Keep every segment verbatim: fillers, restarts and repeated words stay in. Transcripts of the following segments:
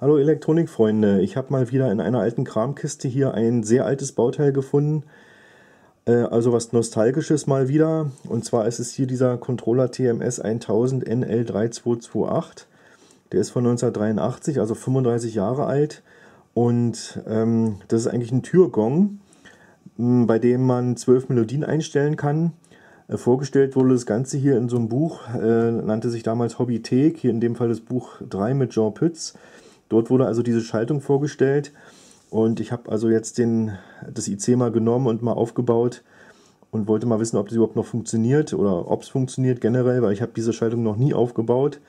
Hallo Elektronikfreunde, ich habe mal wieder in einer alten Kramkiste hier ein sehr altes Bauteil gefunden, äh, also was Nostalgisches mal wieder, und zwar ist es hier dieser Controller T M S eintausend N L drei zwei zwei acht, der ist von neunzehnhundertdreiundachtzig, also fünfunddreißig Jahre alt, und ähm, das ist eigentlich ein Türgong, äh, bei dem man zwölf Melodien einstellen kann. Äh, vorgestellt wurde das Ganze hier in so einem Buch, äh, nannte sich damals Hobbythek, hier in dem Fall das Buch drei mit Jean Pütz. Dort wurde also diese Schaltung vorgestellt, und ich habe also jetzt den, das I C mal genommen und mal aufgebaut und wollte mal wissen, ob das überhaupt noch funktioniert oder ob es funktioniert generell, weil ich habe diese Schaltung noch nie aufgebaut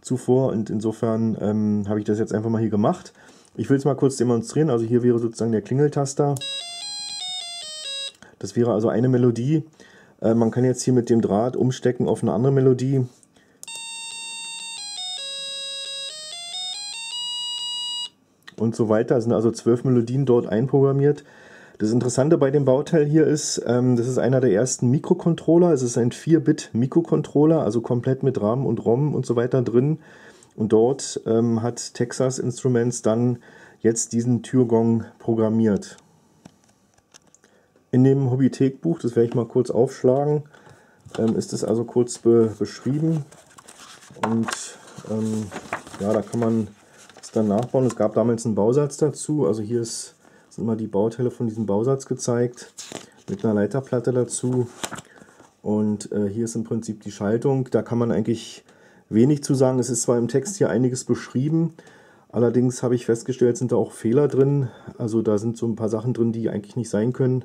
zuvor, und insofern ähm, habe ich das jetzt einfach mal hier gemacht. Ich will es mal kurz demonstrieren, also hier wäre sozusagen der Klingeltaster. Das wäre also eine Melodie. Äh, man kann jetzt hier mit dem Draht umstecken auf eine andere Melodie. Und so weiter. Es sind also zwölf Melodien dort einprogrammiert. Das Interessante bei dem Bauteil hier ist, ähm, das ist einer der ersten Mikrocontroller. Es ist ein vier Bit Mikrocontroller, also komplett mit RAM und ROM und so weiter drin. Und dort ähm, hat Texas Instruments dann jetzt diesen Türgong programmiert. In dem Hobbythek-Buch, das werde ich mal kurz aufschlagen, ähm, ist das also kurz be beschrieben. Und ähm, ja, da kann man dann nachbauen. Es gab damals einen Bausatz dazu, also hier ist, sind mal die Bauteile von diesem Bausatz gezeigt, mit einer Leiterplatte dazu, und äh, hier ist im Prinzip die Schaltung. Da kann man eigentlich wenig zu sagen, es ist zwar im Text hier einiges beschrieben, allerdings habe ich festgestellt, sind da auch Fehler drin, also da sind so ein paar Sachen drin, die eigentlich nicht sein können,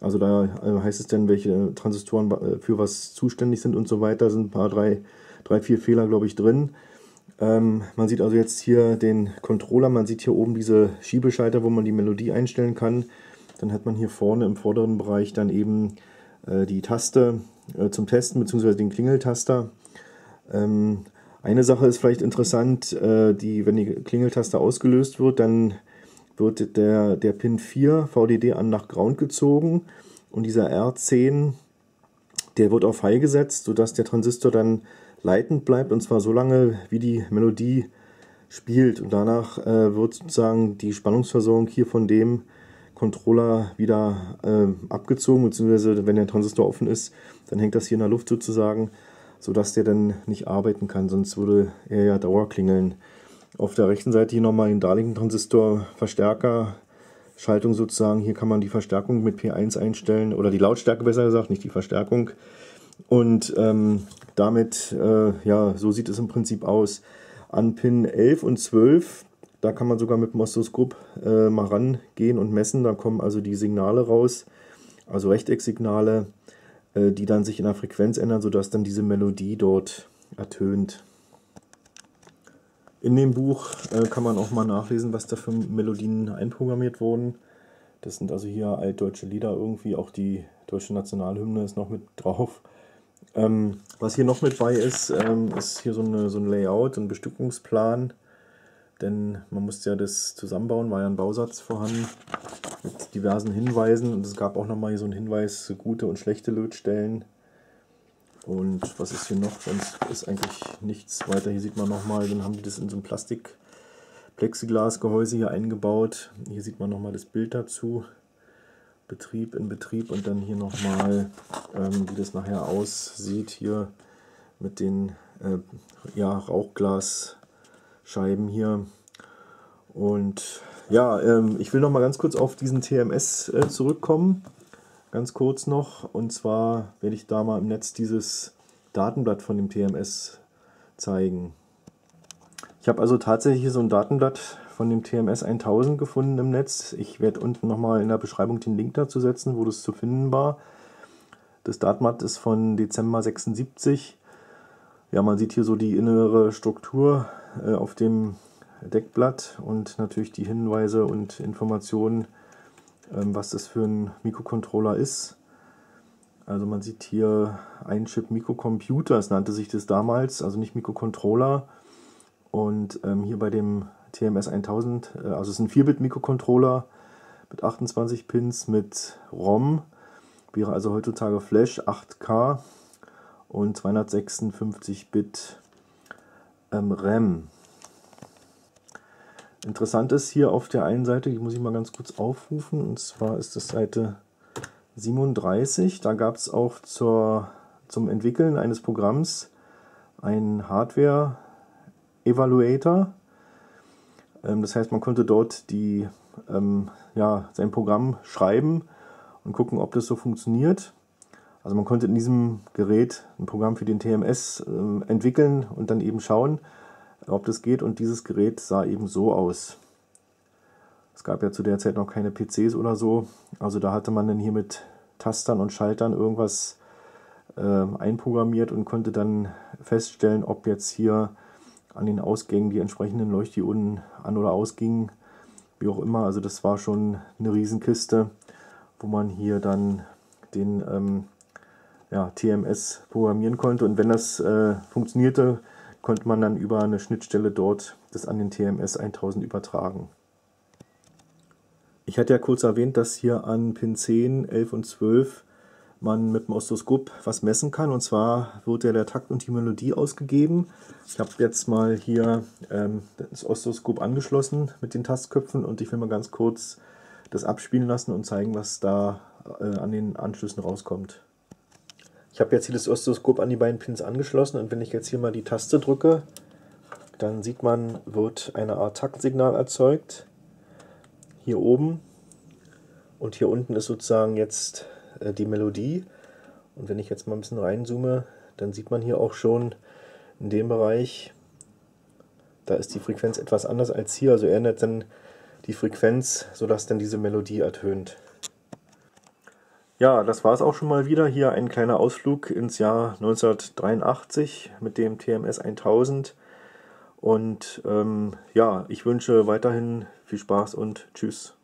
also da äh, heißt es dann, welche Transistoren äh, für was zuständig sind und so weiter, sind ein paar, drei, drei vier Fehler, glaube ich, drin. Ähm, man sieht also jetzt hier den Controller, man sieht hier oben diese Schiebeschalter, wo man die Melodie einstellen kann. Dann hat man hier vorne im vorderen Bereich dann eben äh, die Taste äh, zum Testen, beziehungsweise den Klingeltaster. Ähm, eine Sache ist vielleicht interessant, äh, die, wenn die Klingeltaste ausgelöst wird, dann wird der, der Pin vier V D D an nach Ground gezogen, und dieser R zehn, der wird auf High gesetzt, sodass der Transistor dann leitend bleibt, und zwar so lange, wie die Melodie spielt, und danach äh, wird sozusagen die Spannungsversorgung hier von dem Controller wieder äh, abgezogen, beziehungsweise wenn der Transistor offen ist, dann hängt das hier in der Luft sozusagen, sodass der dann nicht arbeiten kann, sonst würde er ja dauerklingeln. Auf der rechten Seite hier nochmal den Darlington Transistor Verstärker Schaltung sozusagen, hier kann man die Verstärkung mit P eins einstellen, oder die Lautstärke besser gesagt, nicht die Verstärkung. Und ähm, damit, äh, ja, so sieht es im Prinzip aus. An Pin elf und zwölf, da kann man sogar mit dem Mosscope äh, mal rangehen und messen. Da kommen also die Signale raus, also Rechtecksignale, äh, die dann sich in der Frequenz ändern, sodass dann diese Melodie dort ertönt. In dem Buch äh, kann man auch mal nachlesen, was da für Melodien einprogrammiert wurden. Das sind also hier altdeutsche Lieder irgendwie, auch die deutsche Nationalhymne ist noch mit drauf. Ähm, was hier noch mit bei ist, ähm, ist hier so, eine, so ein Layout, ein Bestückungsplan, denn man musste ja das zusammenbauen, war ja ein Bausatz vorhanden mit diversen Hinweisen, und es gab auch nochmal hier so einen Hinweis, gute und schlechte Lötstellen. Und was ist hier noch, sonst ist eigentlich nichts weiter. Hier sieht man nochmal, dann haben die das in so ein Plastik-Plexiglas-Gehäuse hier eingebaut. Hier sieht man nochmal das Bild dazu. Betrieb in Betrieb, und dann hier nochmal, ähm, wie das nachher aussieht, hier mit den äh, ja, Rauchglasscheiben hier. Und ja, ähm, ich will nochmal ganz kurz auf diesen T M S äh, zurückkommen, ganz kurz noch, und zwar werde ich da mal im Netz dieses Datenblatt von dem T M S zeigen. Ich habe also tatsächlich so ein Datenblatt von dem T M S eintausend gefunden im Netz. Ich werde unten nochmal in der Beschreibung den Link dazu setzen, wo das zu finden war. Das Datenblatt ist von Dezember sechsundsiebzig. Ja, man sieht hier so die innere Struktur äh, auf dem Deckblatt und natürlich die Hinweise und Informationen, ähm, was das für ein Mikrocontroller ist. Also man sieht hier ein Chip Mikrocomputer, es nannte sich das damals, also nicht Mikrocontroller. Und ähm, hier bei dem T M S eintausend, also es ist ein vier Bit Mikrocontroller mit achtundzwanzig Pins mit ROM, wäre also heutzutage Flash acht K und zweihundertsechsundfünfzig Bit ähm, RAM. Interessant ist hier auf der einen Seite, die muss ich mal ganz kurz aufrufen, und zwar ist das Seite siebenunddreißig. Da gab es auch zur, zum Entwickeln eines Programms einen Hardware-Evaluator. Das heißt, man konnte dort die, ähm, ja, sein Programm schreiben und gucken, ob das so funktioniert. Also man konnte in diesem Gerät ein Programm für den T M S ähm, entwickeln und dann eben schauen, ob das geht. Und dieses Gerät sah eben so aus. Es gab ja zu der Zeit noch keine P Cs oder so. Also da hatte man dann hier mit Tastern und Schaltern irgendwas äh, einprogrammiert und konnte dann feststellen, ob jetzt hier an den Ausgängen die entsprechenden Leuchtdioden an- oder ausgingen, wie auch immer. Also das war schon eine Riesenkiste, wo man hier dann den ähm, ja, T M S programmieren konnte. Und wenn das äh, funktionierte, konnte man dann über eine Schnittstelle dort das an den T M S tausend übertragen. Ich hatte ja kurz erwähnt, dass hier an Pin zehn, elf und zwölf man mit dem Oszilloskop was messen kann. Und zwar wird ja der Takt und die Melodie ausgegeben. Ich habe jetzt mal hier ähm, das Oszilloskop angeschlossen mit den Tastköpfen und ich will mal ganz kurz das abspielen lassen und zeigen, was da äh, an den Anschlüssen rauskommt. Ich habe jetzt hier das Oszilloskop an die beiden Pins angeschlossen und wenn ich jetzt hier mal die Taste drücke, dann sieht man, wird eine Art Taktsignal erzeugt. Hier oben und hier unten ist sozusagen jetzt äh, die Melodie. Und wenn ich jetzt mal ein bisschen reinzoome, dann sieht man hier auch schon in dem Bereich, da ist die Frequenz etwas anders als hier. Also er ändert dann die Frequenz, sodass dann diese Melodie ertönt. Ja, das war es auch schon mal wieder. Hier ein kleiner Ausflug ins Jahr neunzehnhundertdreiundachtzig mit dem T M S tausend. Und ähm, ja, ich wünsche weiterhin viel Spaß und tschüss.